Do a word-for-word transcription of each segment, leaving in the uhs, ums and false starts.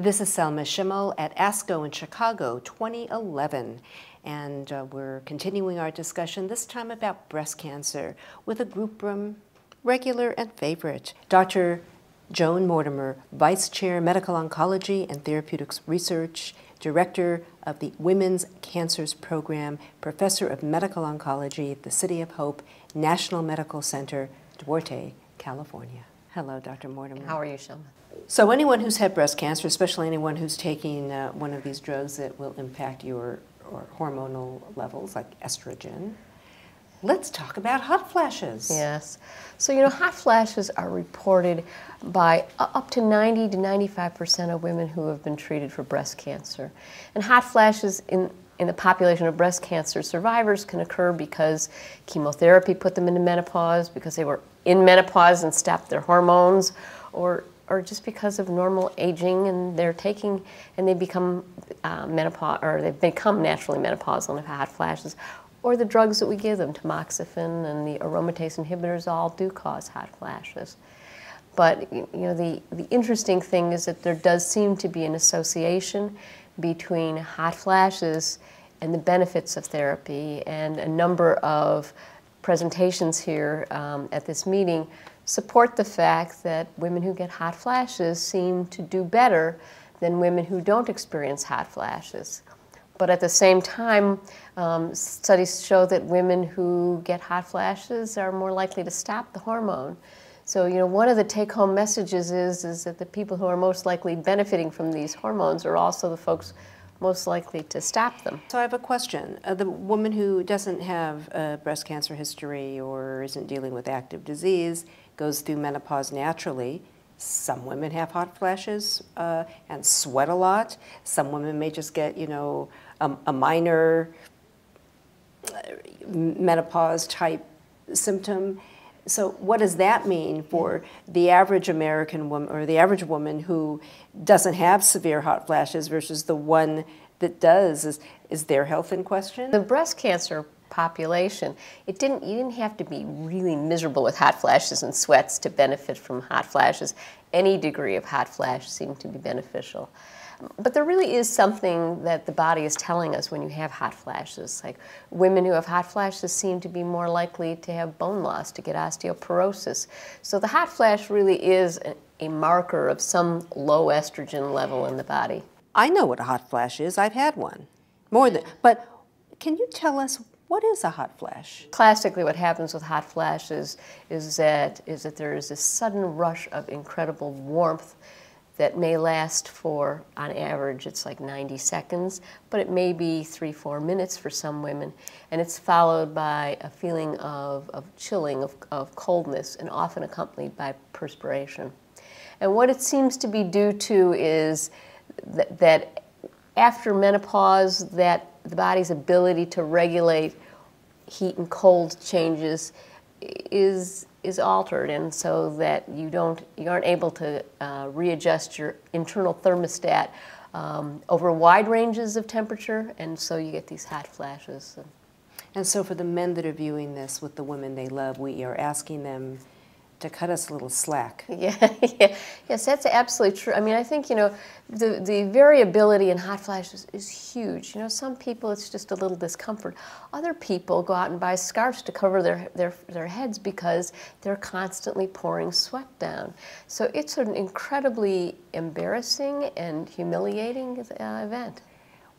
This is Selma Schimmel at ASCO in Chicago, twenty eleven. And uh, we're continuing our discussion, this time about breast cancer, with a group room regular and favorite, Doctor Joanne Mortimer, Vice Chair, Medical Oncology and Therapeutics Research, Director of the Women's Cancers Program, Professor of Medical Oncology at the City of Hope National Medical Center, Duarte, California. Hello, Doctor Mortimer. How are you, Selma? So anyone who's had breast cancer, especially anyone who's taking uh, one of these drugs that will impact your or hormonal levels, like estrogen, let's talk about hot flashes. Yes. So, you know, hot flashes are reported by up to ninety to ninety-five percent of women who have been treated for breast cancer. And hot flashes in, in the population of breast cancer survivors can occur because chemotherapy put them into menopause, because they were in menopause and stopped their hormones, or, or just because of normal aging and they're taking, and they become uh, menopause, or they become naturally menopausal and have hot flashes. Or the drugs that we give them, tamoxifen and the aromatase inhibitors, all do cause hot flashes. But you know, the, the interesting thing is that there does seem to be an association between hot flashes and the benefits of therapy, and a number of presentations here um, at this meeting support the fact that women who get hot flashes seem to do better than women who don't experience hot flashes. But at the same time, um, studies show that women who get hot flashes are more likely to stop the hormone. So, you know, one of the take-home messages is, is that the people who are most likely benefiting from these hormones are also the folks most likely to stop them. So I have a question. Uh, the woman who doesn't have a breast cancer history or isn't dealing with active disease, goes through menopause naturally. Some women have hot flashes uh, and sweat a lot. Some women may just get, you know, A, a minor menopause type symptom. So what does that mean for the average American woman, or the average woman who doesn't have severe hot flashes versus the one that does? Is, is their health in question? The breast cancer population, it didn't, you didn't have to be really miserable with hot flashes and sweats to benefit from hot flashes. Any degree of hot flash seemed to be beneficial. But there really is something that the body is telling us when you have hot flashes. Like, women who have hot flashes seem to be more likely to have bone loss, to get osteoporosis. So the hot flash really is a, a marker of some low estrogen level in the body. I know what a hot flash is. I've had one. More than, but can you tell us, what is a hot flash? Classically, what happens with hot flashes is that, is that there is this sudden rush of incredible warmth that may last for, on average, it's like ninety seconds, but it may be three, four minutes for some women. And it's followed by a feeling of, of chilling, of, of coldness, and often accompanied by perspiration. And what it seems to be due to is th that after menopause, that the body's ability to regulate heat and cold changes is is altered, and so that you don't you aren't able to uh, readjust your internal thermostat um, over wide ranges of temperature, and so you get these hot flashes. And so for the men that are viewing this with the women they love, we are asking them to cut us a little slack. Yeah, yeah. Yes, that's absolutely true. I mean, I think, you know, the, the variability in hot flashes is huge. You know, some people it's just a little discomfort. Other people go out and buy scarves to cover their, their, their heads because they're constantly pouring sweat down. So it's an incredibly embarrassing and humiliating uh, event.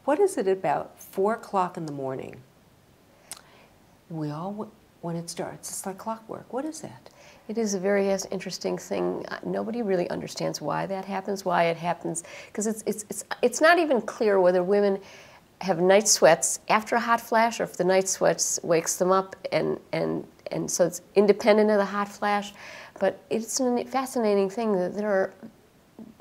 What is it about four o'clock in the morning? We all, when it starts, it's like clockwork. What is that? It is a very interesting thing. Nobody really understands why that happens, why it happens, because it's, it's, it's, it's not even clear whether women have night sweats after a hot flash or if the night sweats wakes them up, and, and, and so it's independent of the hot flash. But it's a fascinating thing that there are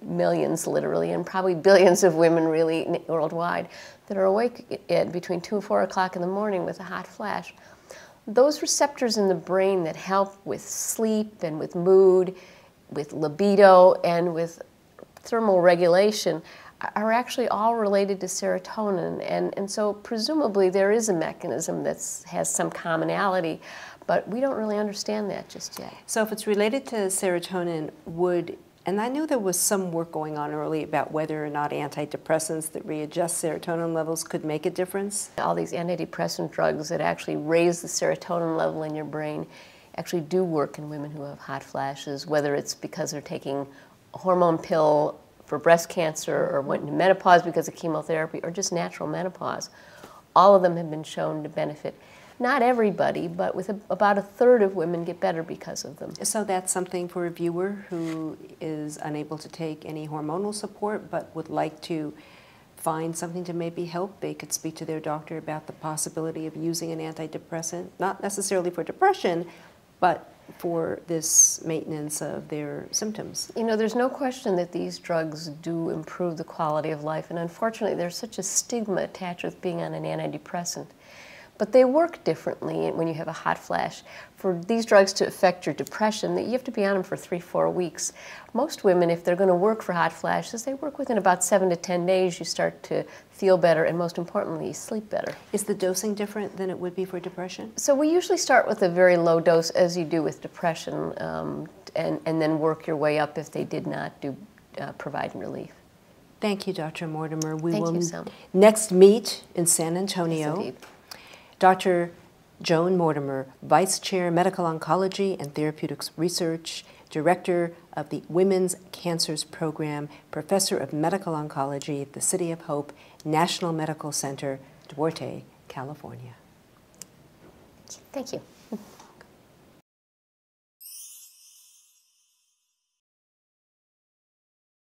millions, literally, and probably billions of women really worldwide that are awake at between two and four o'clock in the morning with a hot flash. Those receptors in the brain that help with sleep and with mood, with libido, and with thermal regulation are actually all related to serotonin. And, and so presumably there is a mechanism that has some commonality, but we don't really understand that just yet. So if it's related to serotonin, would And I knew there was some work going on early about whether or not antidepressants that readjust serotonin levels could make a difference. All these antidepressant drugs that actually raise the serotonin level in your brain actually do work in women who have hot flashes, whether it's because they're taking a hormone pill for breast cancer or went into menopause because of chemotherapy or just natural menopause. All of them have been shown to benefit. Not everybody, but with a, about a third of women get better because of them. So that's something for a viewer who is unable to take any hormonal support but would like to find something to maybe help. They could speak to their doctor about the possibility of using an antidepressant, not necessarily for depression, but for this maintenance of their symptoms. You know, there's no question that these drugs do improve the quality of life, and unfortunately there's such a stigma attached with being on an antidepressant. But they work differently when you have a hot flash. For these drugs to affect your depression, you have to be on them for three, four weeks. Most women, if they're going to work for hot flashes, they work within about seven to ten days. You start to feel better, and most importantly, you sleep better. Is the dosing different than it would be for depression? So we usually start with a very low dose, as you do with depression, um, and, and then work your way up if they did not do uh, provide relief. Thank you, Doctor Mortimer. We Thank will you, Selma. Next meet in San Antonio. Yes, indeed. Doctor Joanne Mortimer, Vice Chair, Medical Oncology and Therapeutics Research, Director of the Women's Cancers Program, Professor of Medical Oncology at the City of Hope National Medical Center, Duarte, California. Thank you.